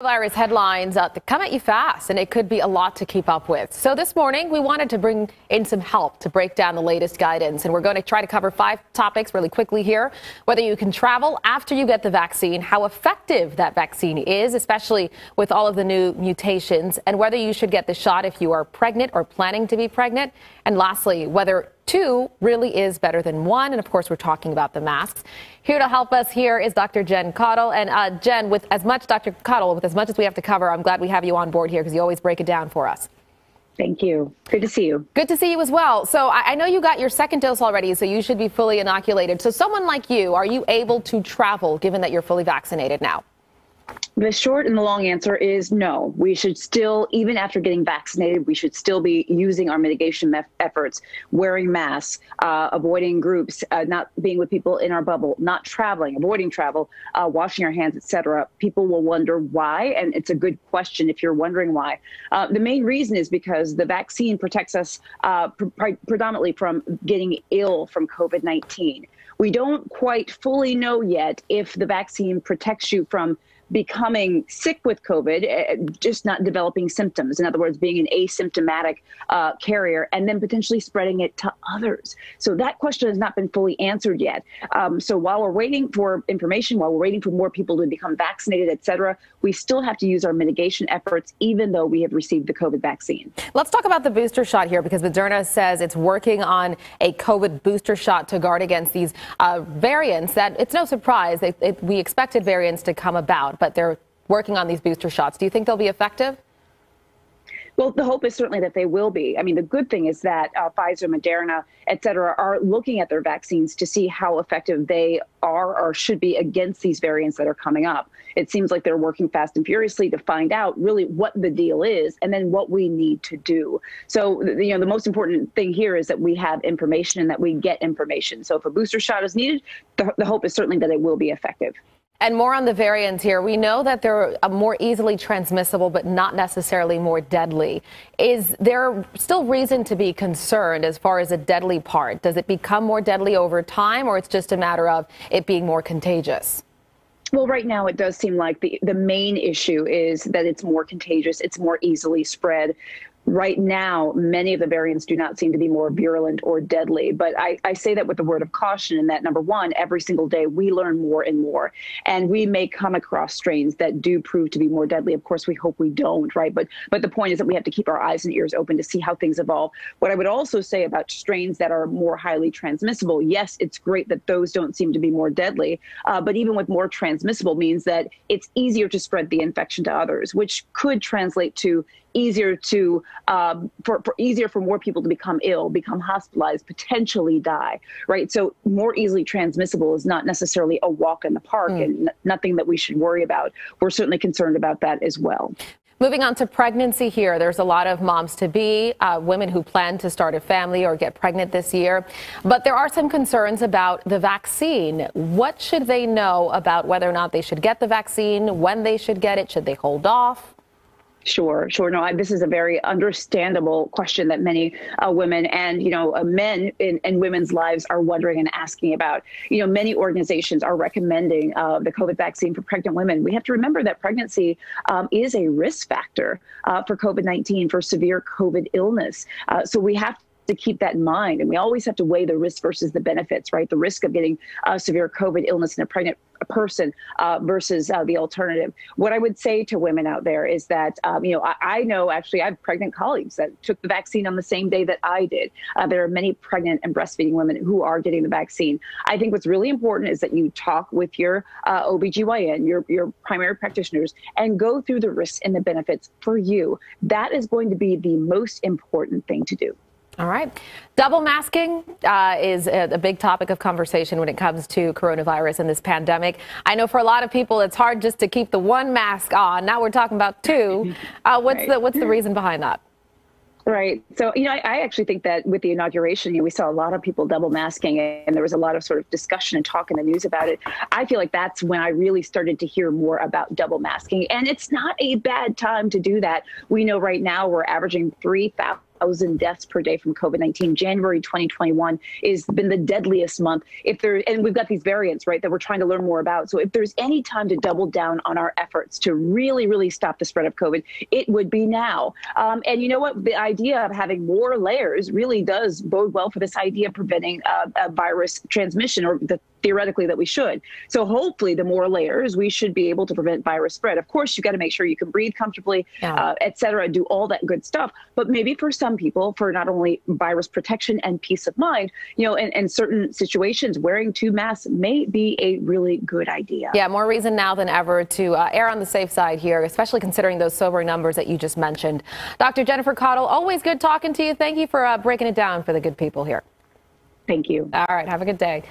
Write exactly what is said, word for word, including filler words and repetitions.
Virus headlines uh, that come at you fast, and it could be a lot to keep up with. So this morning, we wanted to bring in some help to break down the latest guidance, and we're going to try to cover five topics really quickly here. Whether you can travel after you get the vaccine, how effective that vaccine is, especially with all of the new mutations, and whether you should get the shot if you are pregnant or planning to be pregnant, and lastly, whether two really is better than one. And of course, we're talking about the masks. Here to help us here is Doctor Jen Caudle. And uh, Jen, with as much Doctor Caudle, with as much as we have to cover, I'm glad we have you on board here because you always break it down for us. Thank you. Good to see you. Good to see you as well. So I, I know you got your second dose already, so you should be fully inoculated. So someone like you, are you able to travel given that you're fully vaccinated now? The short and the long answer is no. We should still, even after getting vaccinated, we should still be using our mitigation efforts, wearing masks, uh, avoiding groups, uh, not being with people in our bubble, not traveling, avoiding travel, uh, washing our hands, et cetera. People will wonder why, and it's a good question if you're wondering why. Uh, the main reason is because the vaccine protects us uh, pre predominantly from getting ill from COVID nineteen. We don't quite fully know yet if the vaccine protects you from becoming sick with COVID, just not developing symptoms. In other words, being an asymptomatic uh, carrier and then potentially spreading it to others. So that question has not been fully answered yet. Um, so while we're waiting for information, while we're waiting for more people to become vaccinated, et cetera, we still have to use our mitigation efforts, even though we have received the COVID vaccine. Let's talk about the booster shot here, because Moderna says it's working on a COVID booster shot to guard against these uh, variants that it's no surprise that it, we expected variants to come about. But they're working on these booster shots. Do you think they'll be effective? Well, the hope is certainly that they will be. I mean, the good thing is that uh, Pfizer, Moderna, et cetera, are looking at their vaccines to see how effective they are or should be against these variants that are coming up. It seems like they're working fast and furiously to find out really what the deal is and then what we need to do. So, you know, the most important thing here is that we have information and that we get information. So if a booster shot is needed, the, the hope is certainly that it will be effective. And more on the variants here. We know that they're more easily transmissible, but not necessarily more deadly. Is there still reason to be concerned as far as the deadly part? Does it become more deadly over time, or it's just a matter of it being more contagious? Well, right now, it does seem like the, the main issue is that it's more contagious. It's more easily spread. Right now, many of the variants do not seem to be more virulent or deadly. But I, I say that with a word of caution in that, number one, every single day we learn more and more. And we may come across strains that do prove to be more deadly. Of course, we hope we don't, right? But but the point is that we have to keep our eyes and ears open to see how things evolve. What I would also say about strains that are more highly transmissible, yes, it's great that those don't seem to be more deadly. Uh, but even with more transmissible means that it's easier to spread the infection to others, which could translate to easier to um, for, for easier for more people to become ill, become hospitalized, potentially die, right? So more easily transmissible is not necessarily a walk in the park mm. and nothing that we should worry about. We're certainly concerned about that as well. Moving on to pregnancy here, there's a lot of moms-to-be, uh, women who plan to start a family or get pregnant this year. But there are some concerns about the vaccine. What should they know about whether or not they should get the vaccine, when they should get it, should they hold off? Sure, sure. No, I, this is a very understandable question that many uh, women and, you know, uh, men in, in women's lives are wondering and asking about. You know, many organizations are recommending uh, the COVID vaccine for pregnant women. We have to remember that pregnancy um, is a risk factor uh, for COVID nineteen, for severe COVID illness. Uh, so we have to to keep that in mind. And we always have to weigh the risk versus the benefits, right? The risk of getting uh, severe COVID illness in a pregnant person uh, versus uh, the alternative. What I would say to women out there is that, um, you know, I, I know actually I have pregnant colleagues that took the vaccine on the same day that I did. Uh, there are many pregnant and breastfeeding women who are getting the vaccine. I think what's really important is that you talk with your uh, O B G Y N, your, your primary practitioners, and go through the risks and the benefits for you. That is going to be the most important thing to do. All right. Double masking uh, is a, a big topic of conversation when it comes to coronavirus and this pandemic. I know for a lot of people, it's hard just to keep the one mask on. Now we're talking about two. Uh, what's right. the what's the reason behind that? Right. So, you know, I, I actually think that with the inauguration, you know, we saw a lot of people double masking, and there was a lot of sort of discussion and talk in the news about it. I feel like that's when I really started to hear more about double masking. And it's not a bad time to do that. We know right now we're averaging three thousand one thousand deaths per day from COVID nineteen. January twenty twenty-one has been the deadliest month. If there, and we've got these variants, right, that we're trying to learn more about. So if there's any time to double down on our efforts to really, really stop the spread of COVID, it would be now. Um, and you know what? The idea of having more layers really does bode well for this idea of preventing uh, a virus transmission, or the theoretically that we should. So hopefully the more layers, we should be able to prevent virus spread. Of course, you got to make sure you can breathe comfortably, yeah. uh, et cetera, do all that good stuff. But maybe for some people, for not only virus protection and peace of mind, you know, in, in certain situations, wearing two masks may be a really good idea. Yeah, more reason now than ever to uh, err on the safe side here, especially considering those sobering numbers that you just mentioned. Doctor Jennifer Caudle, always good talking to you. Thank you for uh, breaking it down for the good people here. Thank you. All right. Have a good day.